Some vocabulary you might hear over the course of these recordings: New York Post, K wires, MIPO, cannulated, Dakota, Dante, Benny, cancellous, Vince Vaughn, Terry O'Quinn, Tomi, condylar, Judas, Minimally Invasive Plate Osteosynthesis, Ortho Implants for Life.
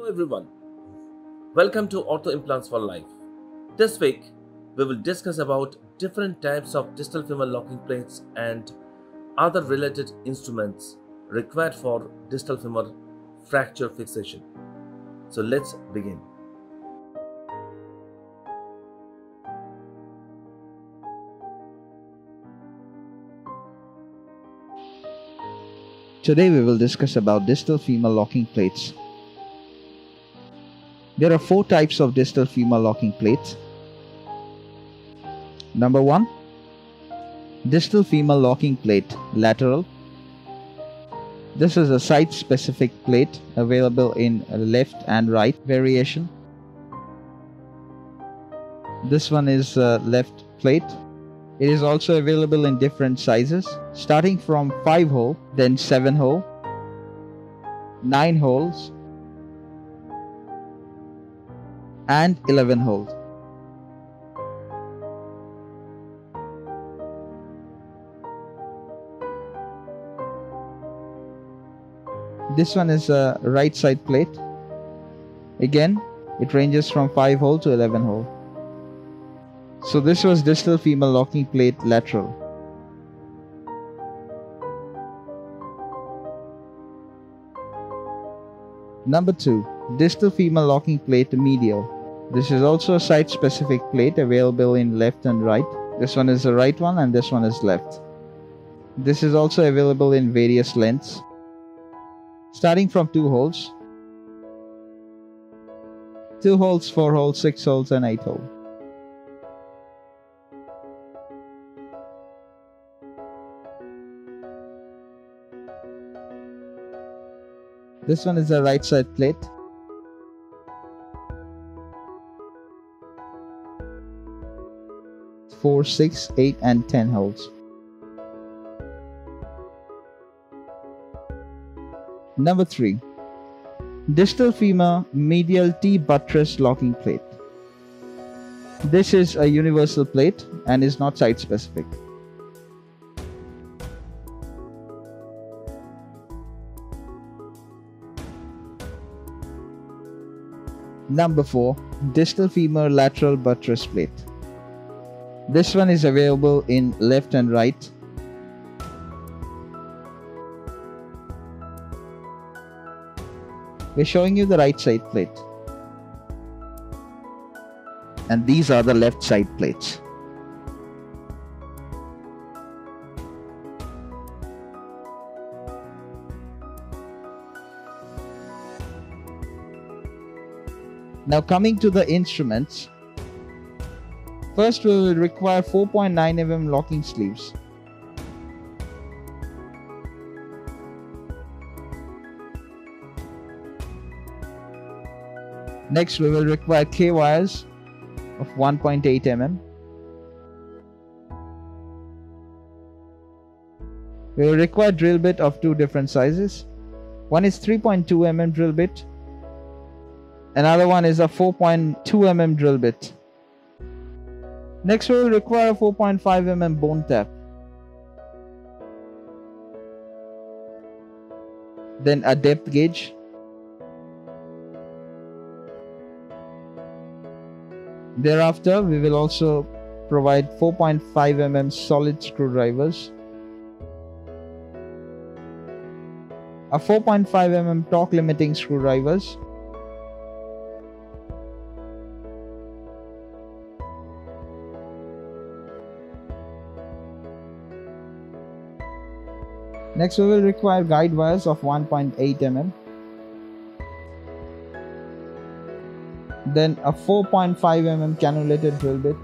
Hello everyone, welcome to Ortho Implants for Life. This week we will discuss about different types of distal femur locking plates and other related instruments required for distal femur fracture fixation. So let's begin. Today we will discuss about distal femur locking plates. There are four types of distal femur locking plates. Number 1. Distal femur locking plate, lateral. This is a site-specific plate available in left and right variation. This one is left plate. It is also available in different sizes, starting from 5 hole, then 7 hole, 9 holes, and 11 holes. This one is a right side plate. Again, it ranges from 5 hole to 11 hole. So this was distal femur locking plate lateral. Number 2. Distal femur locking plate medial. This is also a site specific plate available in left and right. This one is the right one and this one is left. This is also available in various lengths, starting from 2 holes, 2 holes, 4 holes, 6 holes and 8 holes. This one is a right side plate. It's 4, 6, 8 and 10 holes. Number 3. Distal femur medial T-buttress locking plate. This is a universal plate and is not site specific. Number 4. Distal femur lateral buttress plate. This one is available in left and right. We're showing you the right side plate. And these are the left side plates. Now coming to the instruments, first we will require 4.9 mm locking sleeves. Next we will require K wires of 1.8 mm. We will require drill bit of two different sizes. One is 3.2 mm drill bit. Another one is a 4.2 mm drill bit. Next we will require a 4.5 mm bone tap. Then a depth gauge. Thereafter we will also provide 4.5 mm solid screwdrivers. A 4.5 mm torque limiting screwdrivers. Next we will require guide wires of 1.8 mm. Then a 4.5 mm cannulated drill bit.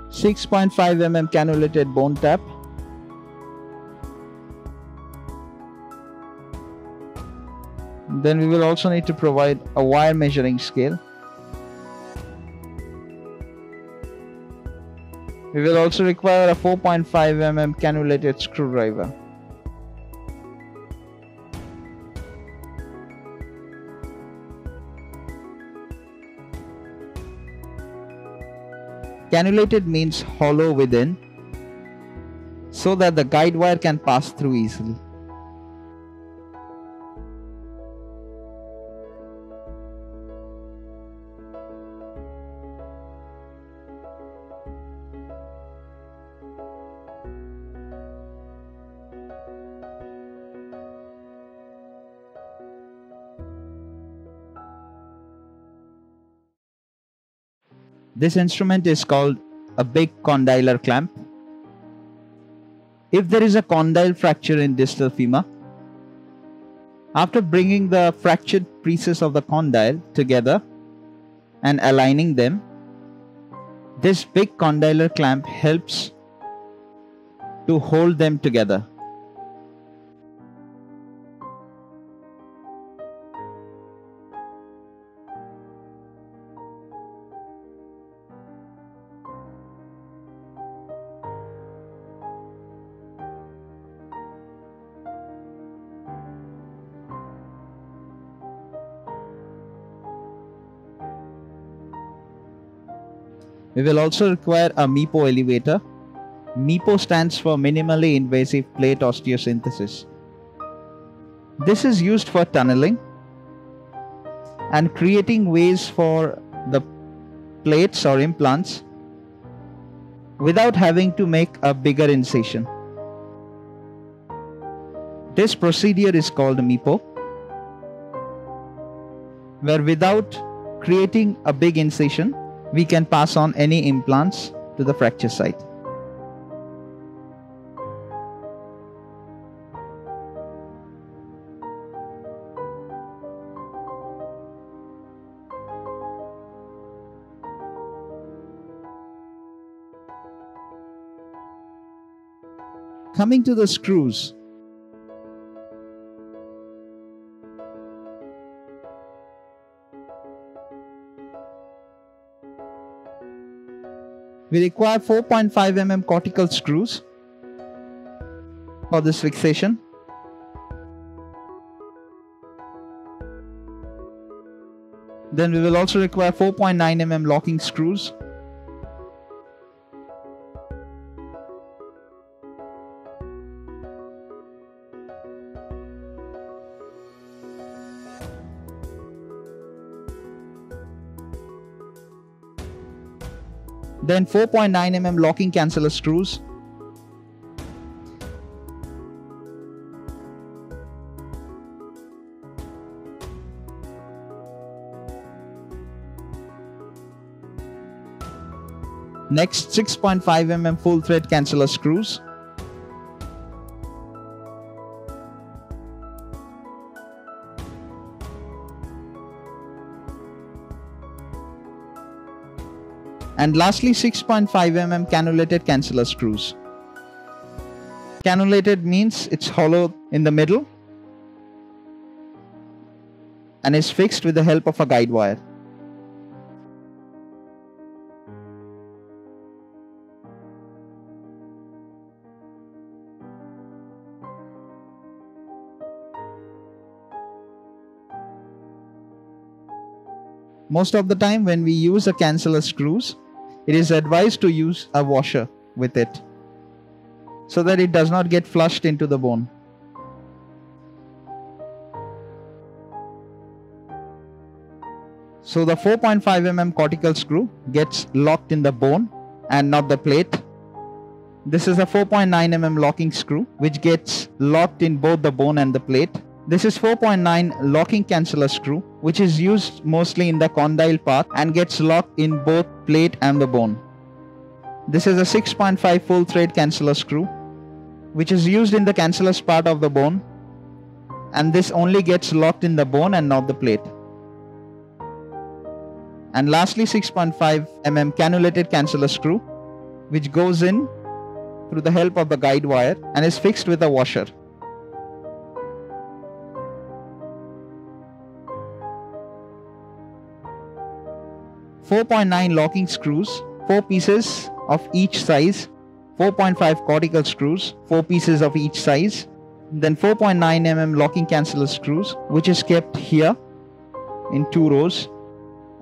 A 6.5 mm cannulated bone tap. Then we will also need to provide a wire measuring scale. We will also require a 4.5 mm cannulated screwdriver. Cannulated means hollow within. so that the guide wire can pass through easily. This instrument is called a big condylar clamp. If there is a condyle fracture in distal femur, after bringing the fractured pieces of the condyle together and aligning them, this big condylar clamp helps to hold them together. We will also require a MIPO elevator. MIPO stands for Minimally Invasive Plate Osteosynthesis. This is used for tunneling and creating ways for the plates or implants without having to make a bigger incision. This procedure is called MIPO, where without creating a big incision, we can pass on any implants to the fracture site. Coming to the screws, we require 4.5 mm cortical screws for this fixation. Then we will also require 4.9 mm locking screws. Then 4.9 mm locking canceller screws. Next, 6.5 mm full thread canceller screws. And lastly, 6.5 mm cannulated canceller screws. Cannulated means it's hollow in the middle and is fixed with the help of a guide wire. Most of the time when we use a canceller screws, it is advised to use a washer with it so that it does not get flushed into the bone. So the 4.5 mm cortical screw gets locked in the bone and not the plate. This is a 4.9 mm locking screw which gets locked in both the bone and the plate. This is 4.9 locking canceller screw which is used mostly in the condyle part and gets locked in both plate and the bone. This is a 6.5 full thread canceller screw which is used in the cancellous part of the bone, and this only gets locked in the bone and not the plate. And lastly, 6.5 mm cannulated canceller screw which goes in through the help of the guide wire and is fixed with a washer. Four point nine locking screws, 4 pieces of each size, 4.5 cortical screws, 4 pieces of each size, then 4.9 mm locking canceller screws, which is kept here in 2 rows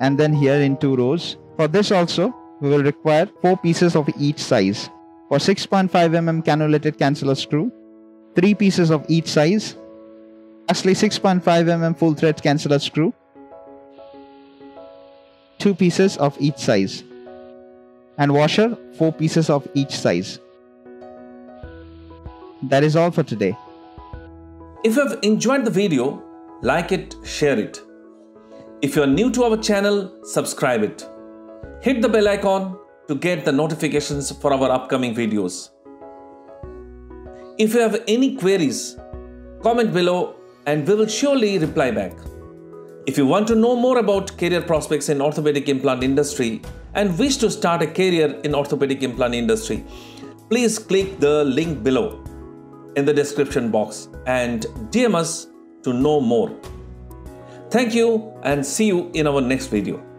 and then here in 2 rows. For this also, we will require 4 pieces of each size. for 6.5 mm cannulated cancellous screw, 3 pieces of each size. Lastly, 6.5 mm full thread cancellous screw, 2 pieces of each size, and washer, 4 pieces of each size. That is all for today. If you have enjoyed the video, like it, share it. If you are new to our channel, subscribe it. Hit the bell icon to get the notifications for our upcoming videos. If you have any queries, comment below and we will surely reply back. If you want to know more about career prospects in orthopedic implant industry and wish to start a career in orthopedic implant industry, please click the link below in the description box and DM us to know more. Thank you and see you in our next video.